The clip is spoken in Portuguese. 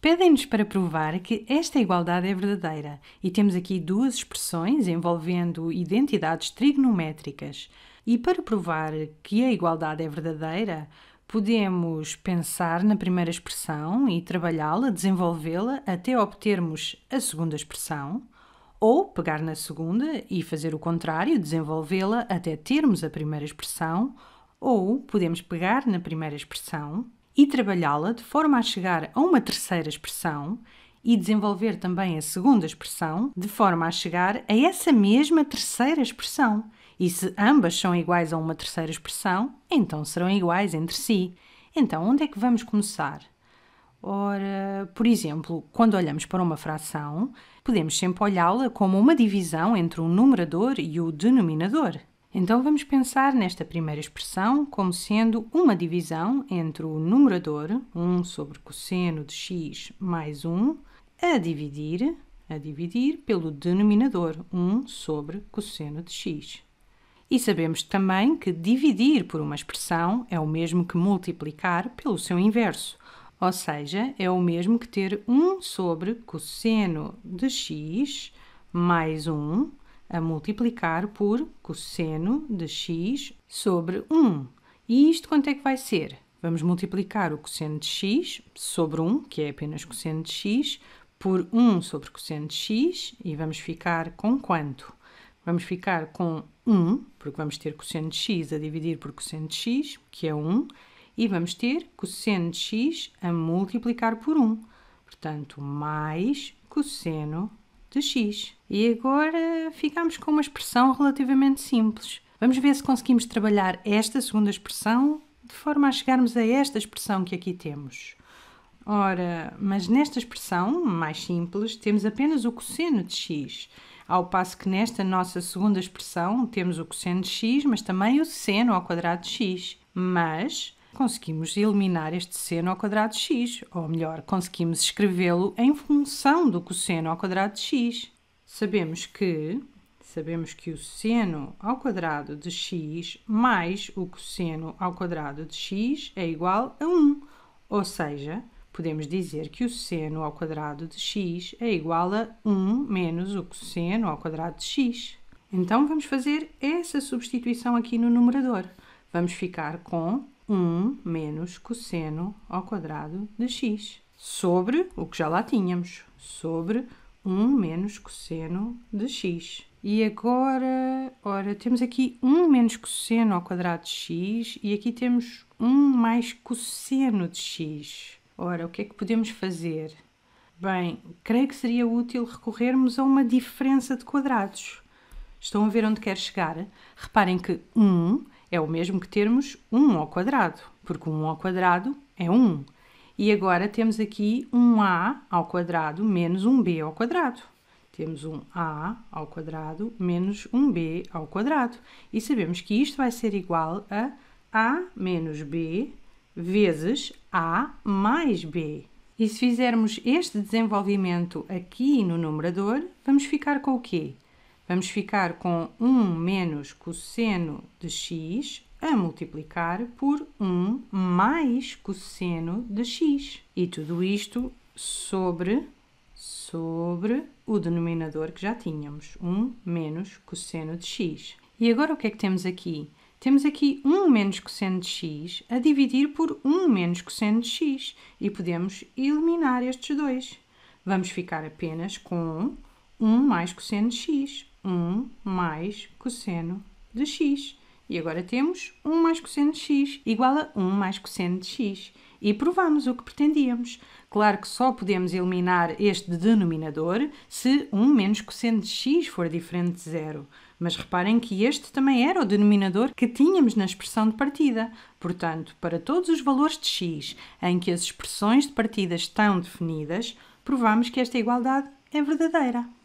Pedem-nos para provar que esta igualdade é verdadeira e temos aqui duas expressões envolvendo identidades trigonométricas. E para provar que a igualdade é verdadeira, podemos pensar na primeira expressão e trabalhá-la, desenvolvê-la até obtermos a segunda expressão, ou pegar na segunda e fazer o contrário, desenvolvê-la até termos a primeira expressão, ou podemos pegar na primeira expressão e trabalhá-la de forma a chegar a uma terceira expressão e desenvolver também a segunda expressão de forma a chegar a essa mesma terceira expressão. E se ambas são iguais a uma terceira expressão, então serão iguais entre si. Então, onde é que vamos começar? Ora, por exemplo, quando olhamos para uma fração, podemos sempre olhá-la como uma divisão entre o numerador e o denominador. Então vamos pensar nesta primeira expressão como sendo uma divisão entre o numerador, 1 sobre cosseno de x mais 1, a dividir pelo denominador, 1 sobre cosseno de x. E sabemos também que dividir por uma expressão é o mesmo que multiplicar pelo seu inverso, ou seja, é o mesmo que ter 1 sobre cosseno de x mais 1, a multiplicar por cosseno de x sobre 1. E isto quanto é que vai ser? Vamos multiplicar o cosseno de x sobre 1, que é apenas cosseno de x, por 1 sobre cosseno de x, e vamos ficar com quanto? Vamos ficar com 1, porque vamos ter cosseno de x a dividir por cosseno de x, que é 1, e vamos ter cosseno de x a multiplicar por 1. Portanto, mais cosseno de x. E agora ficamos com uma expressão relativamente simples. Vamos ver se conseguimos trabalhar esta segunda expressão de forma a chegarmos a esta expressão que aqui temos. Ora, mas nesta expressão mais simples temos apenas o cosseno de x, ao passo que nesta nossa segunda expressão temos o cosseno de x, mas também o seno ao quadrado de x. Mas conseguimos eliminar este seno ao quadrado de x, ou melhor, conseguimos escrevê-lo em função do cosseno ao quadrado de x. Sabemos que o seno ao quadrado de x mais o cosseno ao quadrado de x é igual a 1, ou seja, podemos dizer que o seno ao quadrado de x é igual a 1 menos o cosseno ao quadrado de x. Então vamos fazer essa substituição aqui no numerador. Vamos ficar com 1 menos cosseno ao quadrado de x, sobre o que já lá tínhamos, sobre 1 menos cosseno de x. E agora, ora, temos aqui 1 menos cosseno ao quadrado de x e aqui temos 1 mais cosseno de x. Ora, o que é que podemos fazer? Bem, creio que seria útil recorrermos a uma diferença de quadrados. Estão a ver onde quero chegar? Reparem que 1 é o mesmo que termos 1 ao quadrado, porque 1 ao quadrado é 1. E agora temos aqui um a ao quadrado menos um b ao quadrado. Temos um a ao quadrado menos um b ao quadrado. E sabemos que isto vai ser igual a menos b vezes a mais b. E se fizermos este desenvolvimento aqui no numerador, vamos ficar com o quê? Vamos ficar com 1 menos cosseno de x a multiplicar por 1 mais cosseno de x. E tudo isto sobre o denominador que já tínhamos, 1 menos cosseno de x. E agora o que é que temos aqui? Temos aqui 1 menos cosseno de x a dividir por 1 menos cosseno de x. E podemos eliminar estes dois. Vamos ficar apenas com 1 mais cosseno de x. 1 mais cosseno de x. E agora temos 1 mais cosseno de x igual a 1 mais cosseno de x. E provamos o que pretendíamos. Claro que só podemos eliminar este denominador se 1 menos cosseno de x for diferente de 0. Mas reparem que este também era o denominador que tínhamos na expressão de partida. Portanto, para todos os valores de x em que as expressões de partida estão definidas, provamos que esta igualdade é verdadeira.